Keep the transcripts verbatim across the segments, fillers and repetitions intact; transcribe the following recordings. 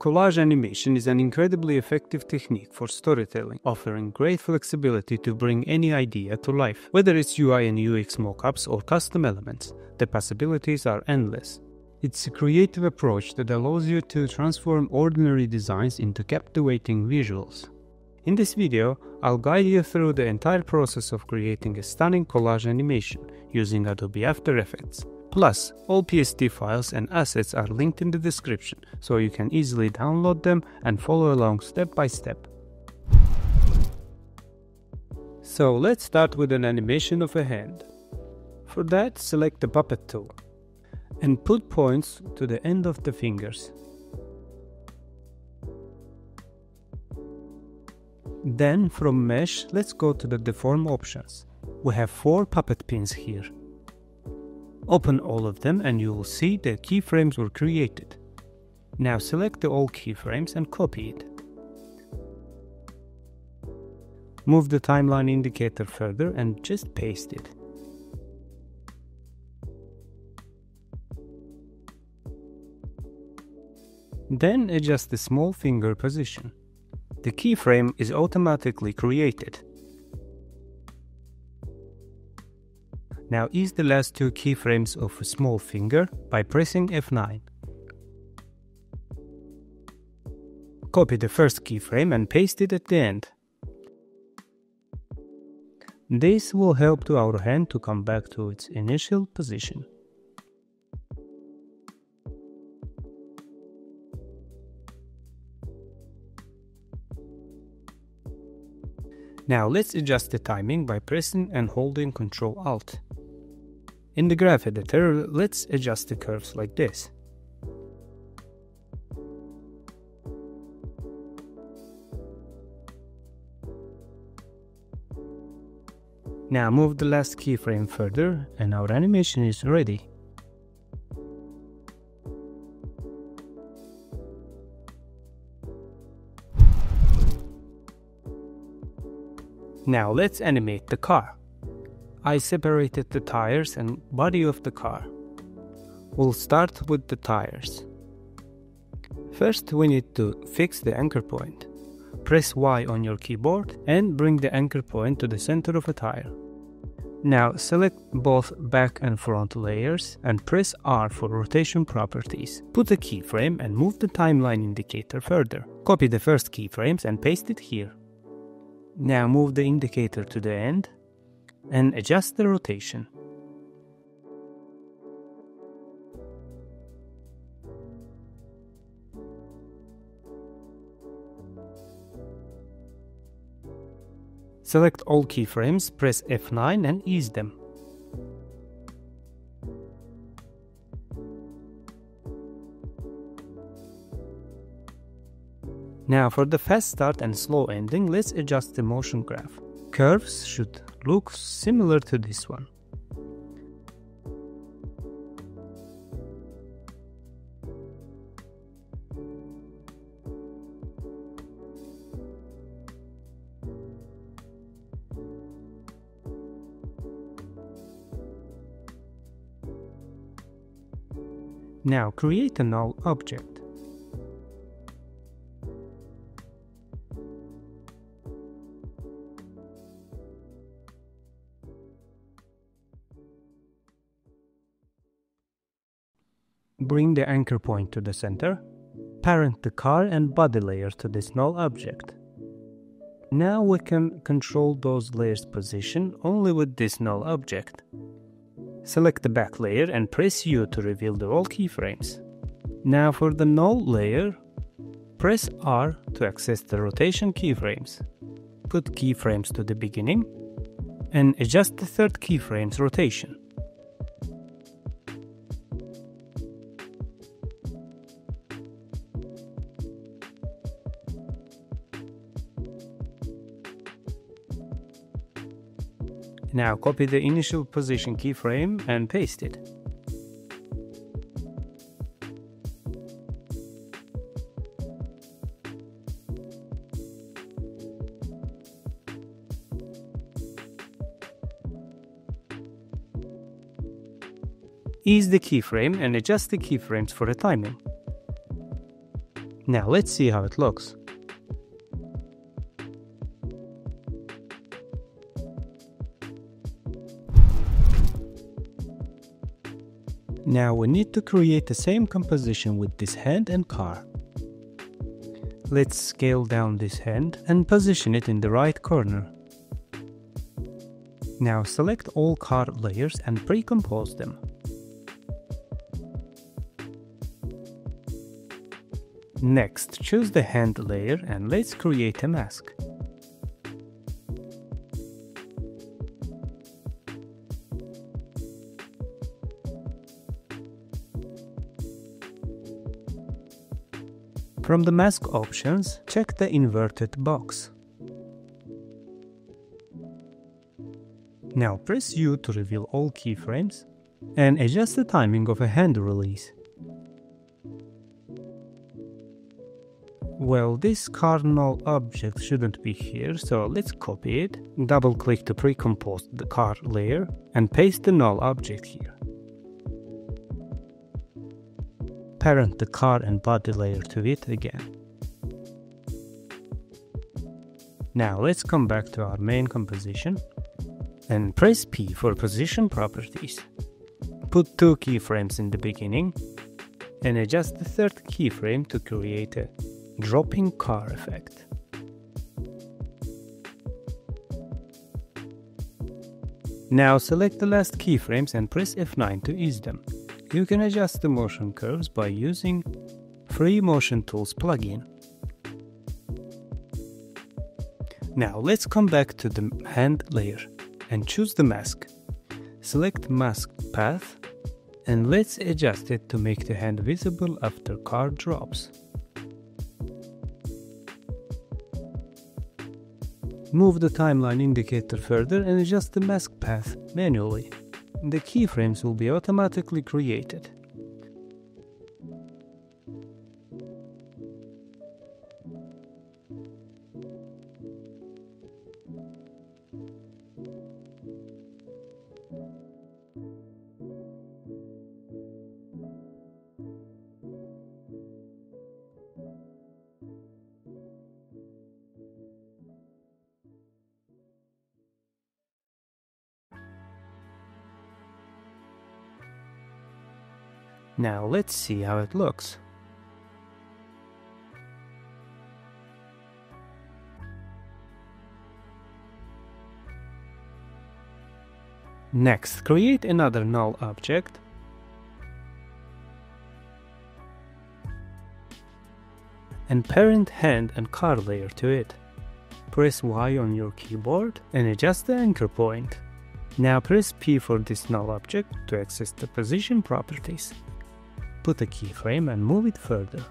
Collage animation is an incredibly effective technique for storytelling, offering great flexibility to bring any idea to life. Whether it's U I and U X mockups or custom elements, the possibilities are endless. It's a creative approach that allows you to transform ordinary designs into captivating visuals. In this video, I'll guide you through the entire process of creating a stunning collage animation using Adobe After Effects. Plus, all P S D files and assets are linked in the description, so you can easily download them and follow along step by step. So let's start with an animation of a hand. For that, select the Puppet Tool and put points to the end of the fingers. Then from Mesh, let's go to the Deform options. We have four puppet pins here. Open all of them and you will see the keyframes were created. Now select the all keyframes and copy it. Move the timeline indicator further and just paste it. Then adjust the small finger position. The keyframe is automatically created. Now ease the last two keyframes of a small finger by pressing F nine. Copy the first keyframe and paste it at the end. This will help to our hand to come back to its initial position. Now let's adjust the timing by pressing and holding Control Alt. In the graph editor, let's adjust the curves like this. Now move the last keyframe further and our animation is ready. Now let's animate the car. I separated the tires and body of the car. We'll start with the tires. First, we need to fix the anchor point. Press Y on your keyboard and bring the anchor point to the center of a tire. Now select both back and front layers and press R for rotation properties. Put a keyframe and move the timeline indicator further. Copy the first keyframes and paste it here. Now move the indicator to the end and adjust the rotation. Select all keyframes, press F nine and ease them. Now for the fast start and slow ending, let's adjust the motion graph. Curves should look similar to this one. Now create a null object. Bring the anchor point to the center, parent the car and body layer to this null object. Now we can control those layers' position only with this null object. Select the back layer and press U to reveal the all keyframes. Now for the null layer, press R to access the rotation keyframes. Put keyframes to the beginning and adjust the third keyframe's rotation. Now copy the initial position keyframe and paste it. Ease the keyframe and adjust the keyframes for the timing. Now let's see how it looks. Now we need to create the same composition with this hand and car. Let's scale down this hand and position it in the right corner. Now select all car layers and pre-compose them. Next, choose the hand layer and let's create a mask. From the mask options, check the inverted box. Now press U to reveal all keyframes and adjust the timing of a hand release. Well, this carnal object shouldn't be here, so let's copy it, double-click to pre-compose the car layer, and paste the null object here. Parent the car and body layer to it again. Now let's come back to our main composition and press P for position properties. Put two keyframes in the beginning and adjust the third keyframe to create a dropping car effect. Now select the last keyframes and press F nine to ease them. You can adjust the motion curves by using Free Motion Tools plugin. Now let's come back to the hand layer and choose the mask. Select Mask Path and let's adjust it to make the hand visible after car drops. Move the timeline indicator further and adjust the mask path manually. The keyframes will be automatically created. Now let's see how it looks. Next, create another null object. And parent hand and car layer to it. Press Y on your keyboard and adjust the anchor point. Now press P for this null object to access the position properties. Put a keyframe and move it further.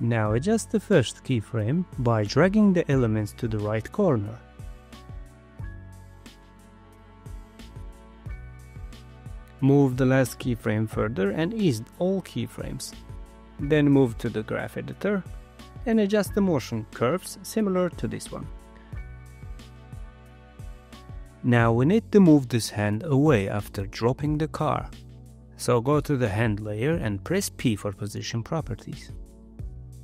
Now adjust the first keyframe by dragging the elements to the right corner. Move the last keyframe further and ease all keyframes. Then move to the graph editor and adjust the motion curves similar to this one. Now we need to move this hand away after dropping the car. So go to the hand layer and press P for position properties.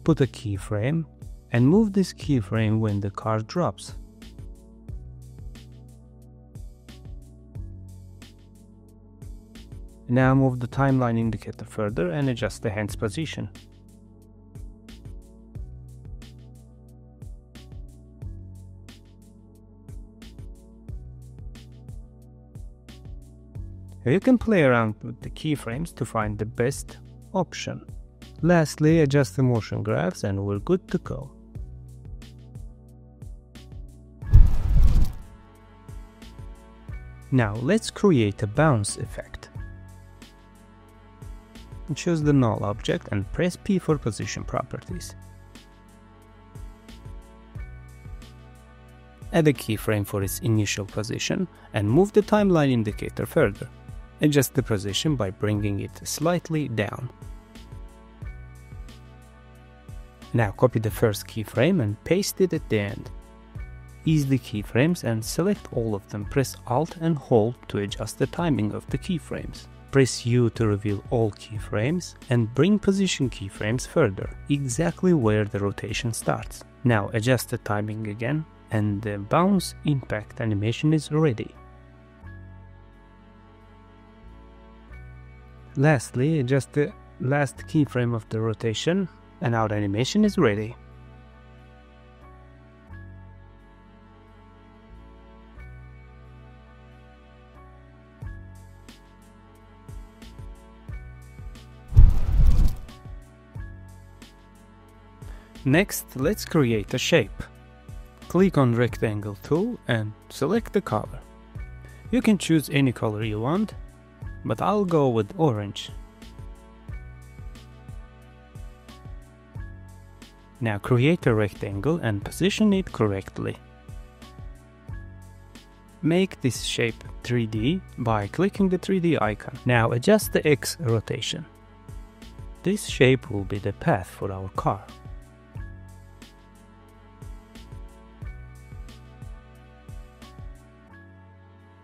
Put a keyframe and move this keyframe when the car drops. Now move the timeline indicator further and adjust the hand's position. You can play around with the keyframes to find the best option. Lastly, adjust the motion graphs and we're good to go. Now let's create a bounce effect. Choose the null object and press P for position properties. Add a keyframe for its initial position and move the timeline indicator further. Adjust the position by bringing it slightly down. Now copy the first keyframe and paste it at the end. Ease the keyframes and select all of them. Press Alt and hold to adjust the timing of the keyframes. Press U to reveal all keyframes and bring position keyframes further, exactly where the rotation starts. Now adjust the timing again, and the bounce impact animation is ready. Lastly, adjust the last keyframe of the rotation, and our animation is ready. Next, let's create a shape. Click on Rectangle tool and select the color. You can choose any color you want, but I'll go with orange. Now create a rectangle and position it correctly. Make this shape three D by clicking the three D icon. Now adjust the X rotation. This shape will be the path for our car.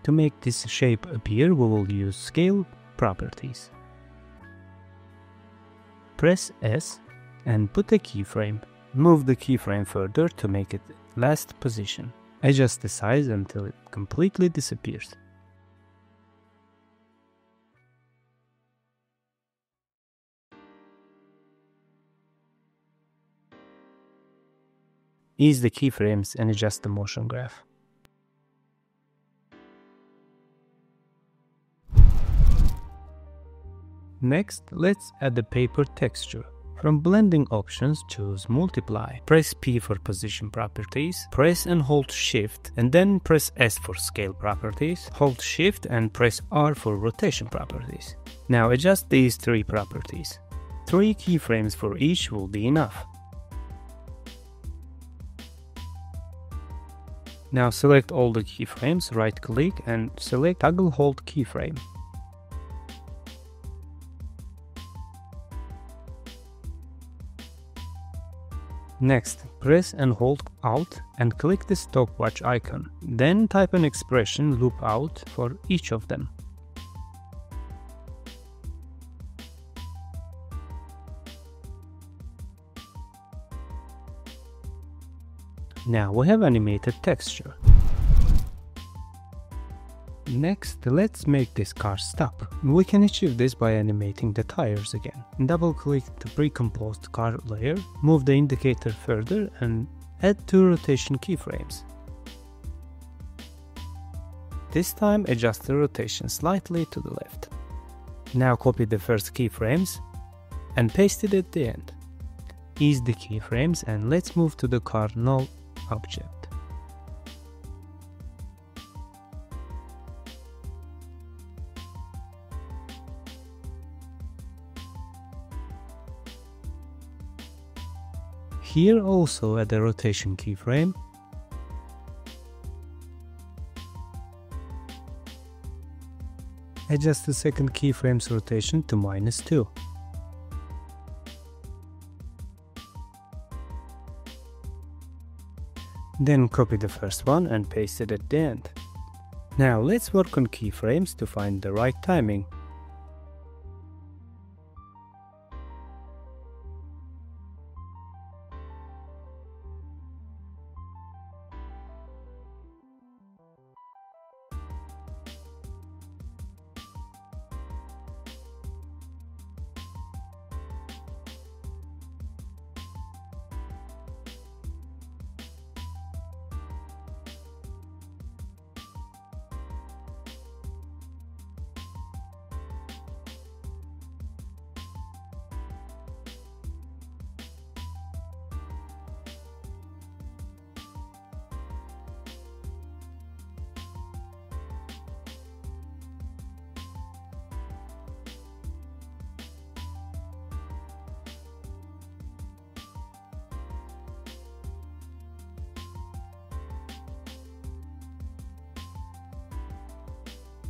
To make this shape appear, we will use Scale Properties. Press S and put a keyframe. Move the keyframe further to make it last position. Adjust the size until it completely disappears. Ease the keyframes and adjust the motion graph. Next, let's add the paper texture. From blending options, choose multiply. Press P for position properties, press and hold shift, and then press S for scale properties, hold shift and press R for rotation properties. Now adjust these three properties. Three keyframes for each will be enough. Now select all the keyframes, right click and select toggle hold keyframe. Next, press and hold Alt and click the stopwatch icon. Then type an expression loop out for each of them. Now we have animated texture. Next, let's make this car stop. We can achieve this by animating the tires again. Double-click the pre-composed car layer, move the indicator further and add two rotation keyframes. This time adjust the rotation slightly to the left. Now copy the first keyframes and paste it at the end. Ease the keyframes and let's move to the car null object. Here also add a rotation keyframe. Adjust the second keyframe's rotation to minus two. Then copy the first one and paste it at the end. Now let's work on keyframes to find the right timing.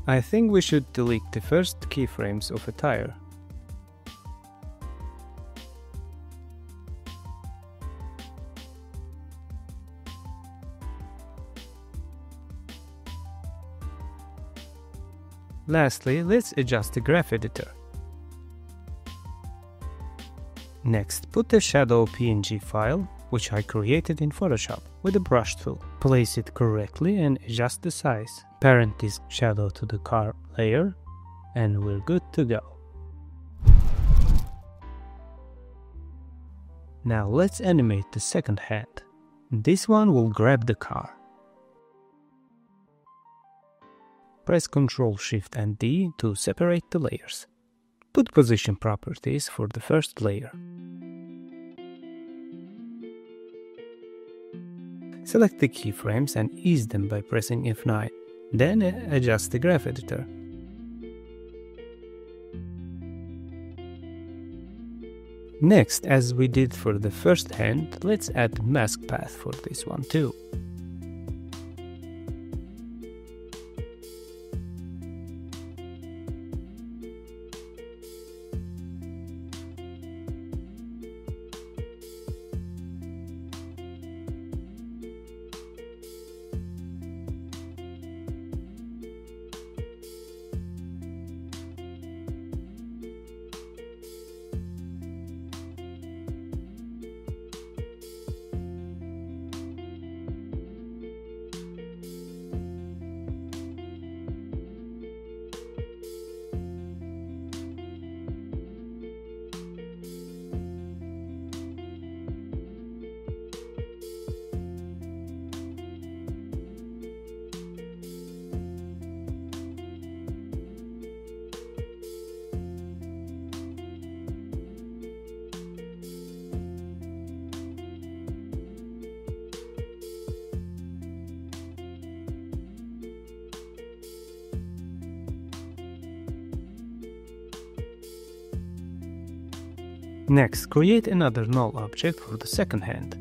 I think we should delete the first keyframes of a tire. Lastly, let's adjust the graph editor. Next, put the shadow P N G file, which I created in Photoshop, with the brush tool. Place it correctly and adjust the size. Parent this shadow to the car layer, and we're good to go. Now let's animate the second hand. This one will grab the car. Press Ctrl Shift and D to separate the layers. Put position properties for the first layer. Select the keyframes and ease them by pressing F nine, then adjust the graph editor. Next, as we did for the first hand, let's add mask path for this one too. Next, create another null object for the second hand.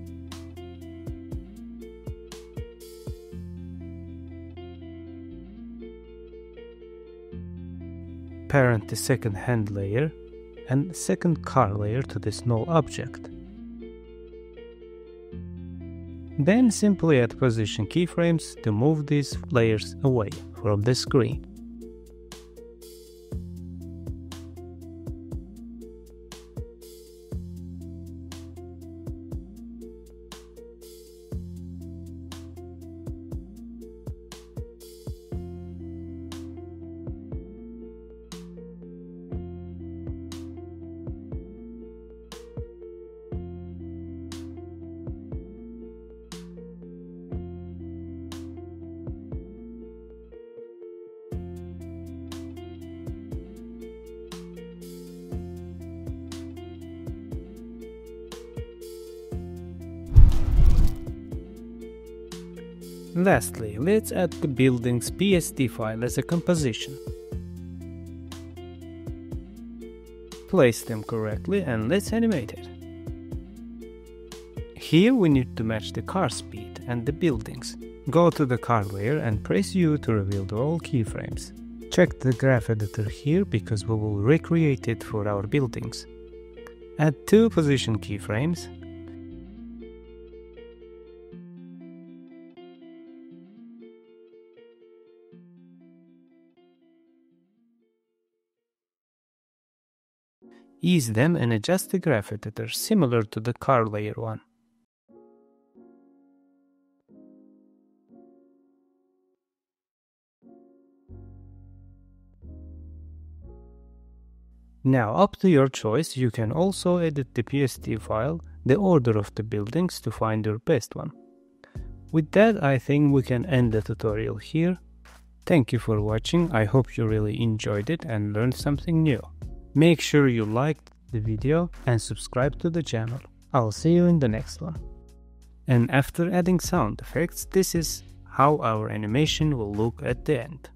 Parent the second hand layer and second car layer to this null object. Then simply add position keyframes to move these layers away from the screen. Lastly, let's add the building's P S D file as a composition. Place them correctly and let's animate it. Here we need to match the car speed and the buildings. Go to the car layer and press U to reveal the all keyframes. Check the graph editor here because we will recreate it for our buildings. Add two position keyframes. Ease them and adjust the graph editor similar to the car layer one. Now, up to your choice, you can also edit the P S D file, the order of the buildings to find your best one. With that, I think we can end the tutorial here. Thank you for watching, I hope you really enjoyed it and learned something new. Make sure you liked the video and subscribe to the channel. I'll see you in the next one. And after adding sound effects, this is how our animation will look at the end.